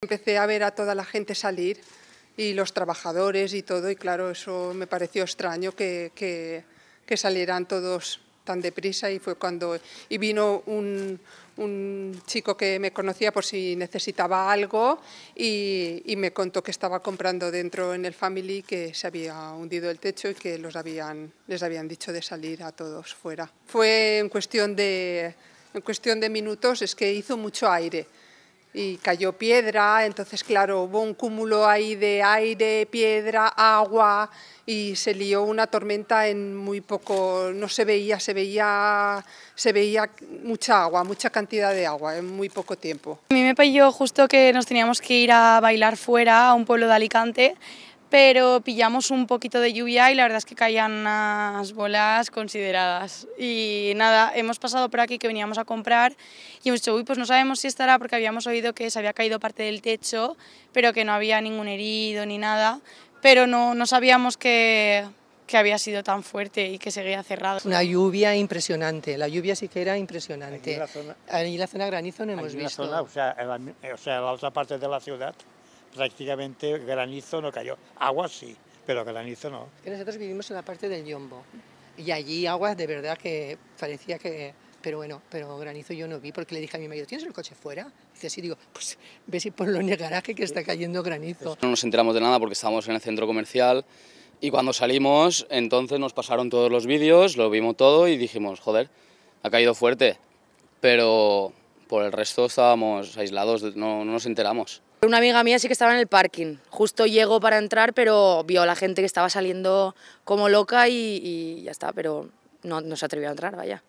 Empecé a ver a toda la gente salir y los trabajadores y todo, y claro, eso me pareció extraño que salieran todos tan deprisa, y fue cuando vino un chico que me conocía por si necesitaba algo y me contó que estaba comprando dentro en el Family, que se había hundido el techo y que les habían dicho de salir a todos fuera. Fue en cuestión de minutos, es que hizo mucho aire. Y cayó piedra, entonces claro, hubo un cúmulo ahí de aire, piedra, agua, y se lió una tormenta en muy poco, no se veía mucha agua, mucha cantidad de agua en muy poco tiempo. A mí me pilló justo que nos teníamos que ir a bailar fuera, a un pueblo de Alicante, pero pillamos un poquito de lluvia y la verdad es que caían unas bolas consideradas. Y nada, hemos pasado por aquí que veníamos a comprar y hemos dicho, uy, pues no sabemos si estará, porque habíamos oído que se había caído parte del techo, pero que no había ningún herido ni nada, pero no sabíamos que había sido tan fuerte y que seguía cerrado. Una lluvia impresionante, la lluvia sí que era impresionante. Allí la zona granizo no hemos visto. La zona, o sea, la otra parte de la ciudad. Prácticamente granizo no cayó, agua sí, pero granizo no. Nosotros vivimos en la parte del Yombo y allí aguas de verdad que parecía que... Pero bueno, pero granizo yo no vi, porque le dije a mi marido, ¿tienes el coche fuera? Y dice, sí, digo, pues ves y ponlo en el garaje que está cayendo granizo. No nos enteramos de nada porque estábamos en el centro comercial y cuando salimos entonces nos pasaron todos los vídeos, lo vimos todo y dijimos, joder, ha caído fuerte, pero por el resto estábamos aislados, no nos enteramos. Una amiga mía sí que estaba en el parking, justo llegó para entrar, pero vio a la gente que estaba saliendo como loca y ya está, pero no se atrevió a entrar, vaya.